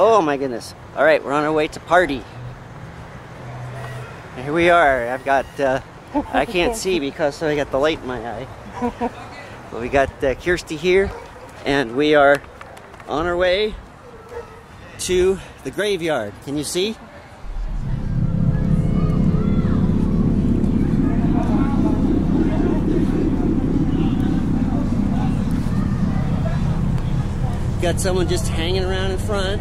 Oh my goodness. All right, we're on our way to party. And here we are. I've got, I can't see because I got the light in my eye. But we got Kirsty here, and we are on our way to the graveyard. Can you see? Got someone just hanging around in front.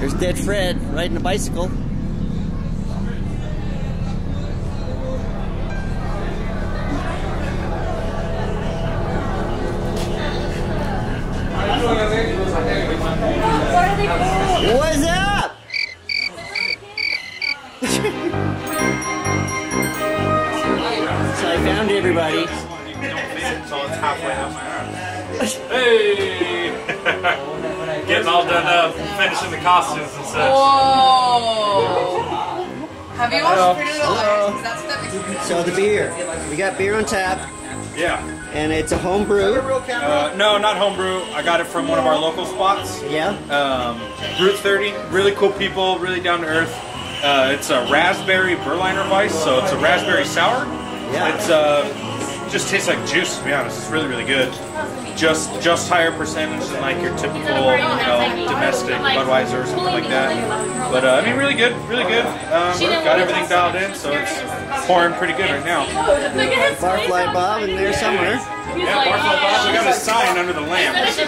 There's Dead Fred riding a bicycle. What's up? So I found everybody. Hey! Getting all done up, finishing the costumes and such. Whoa! Have you watched Pretty Little Liars? That's what that. So the beer. We got beer on tap. Yeah. And it's a home brew. No, not home brew. I got it from one of our local spots. Yeah. Route 30. Really cool people. Really down to earth. It's a raspberry Berliner Vice, so it's a raspberry sour. Yeah. It's just tastes like juice, to be honest. It's really, really good. Just higher percentage than like your typical, you know, domestic Budweiser or something like that. But I mean, really good, really good. We've got everything dialed in, so it's pouring pretty good right now. Barfly Bob in there somewhere. Yeah, Barfly Bob. We got a sign under the lamp. TK,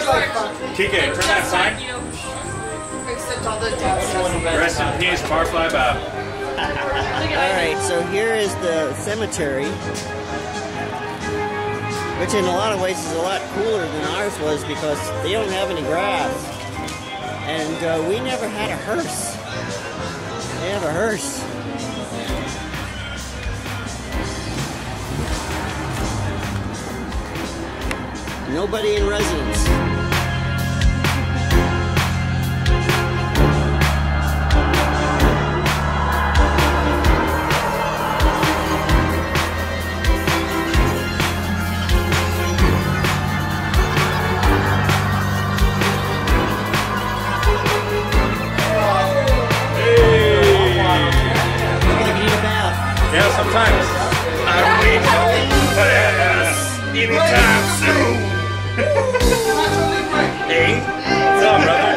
turn that sign. Rest in peace, Barfly Bob. All right, so here is the cemetery, which in a lot of ways is a lot cooler than ours was because they don't have any grass, and we never had a hearse. They have a hearse. Nobody in residence. Sometimes I wake up anytime soon. Hey, what's up, brother?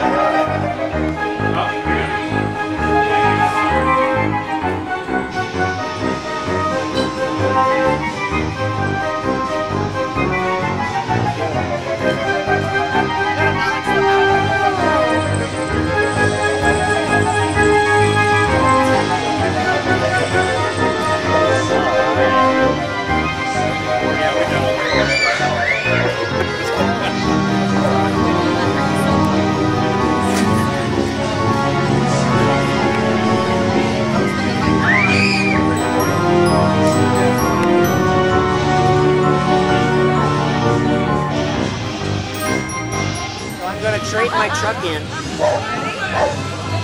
Trade my truck in for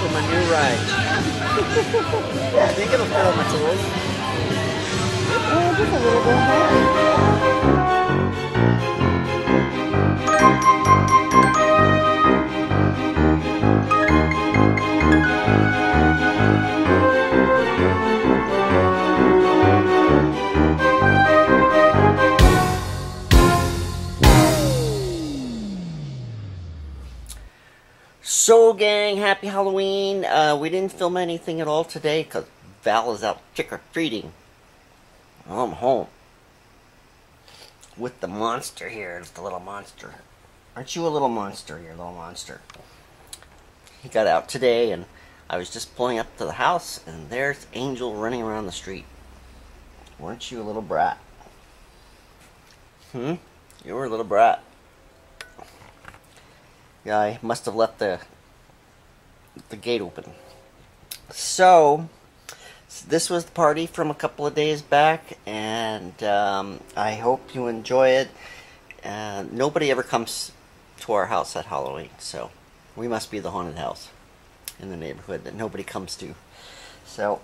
my new ride. I think it'll fit all my tools. Oh, just a little bit. So gang, happy Halloween. We didn't film anything at all today because Val is out trick-or-treating. I'm home with the monster here. It's the little monster. Aren't you a little monster? You're a little monster. He got out today and I was just pulling up to the house and there's Angel running around the street. Weren't you a little brat? Hmm? You were a little brat. Yeah, I must have left the gate open. So this was the party from a couple of days back, and I hope you enjoy it. Nobody ever comes to our house at Halloween, so we must be the haunted house in the neighborhood that nobody comes to. So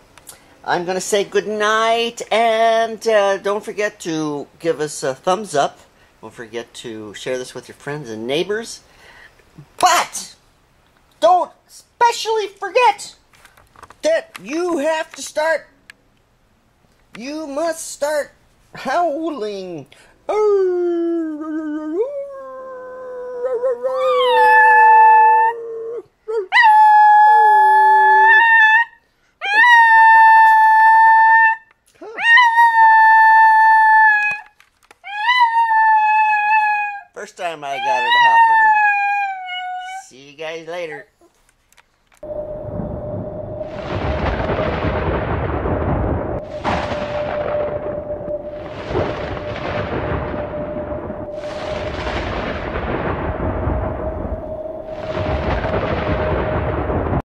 I'm going to say good night, and don't forget to give us a thumbs up. Don't forget to share this with your friends and neighbors. But don't especially forget that you have to start. You must start howling. First time I got it to howl for me. See you guys later.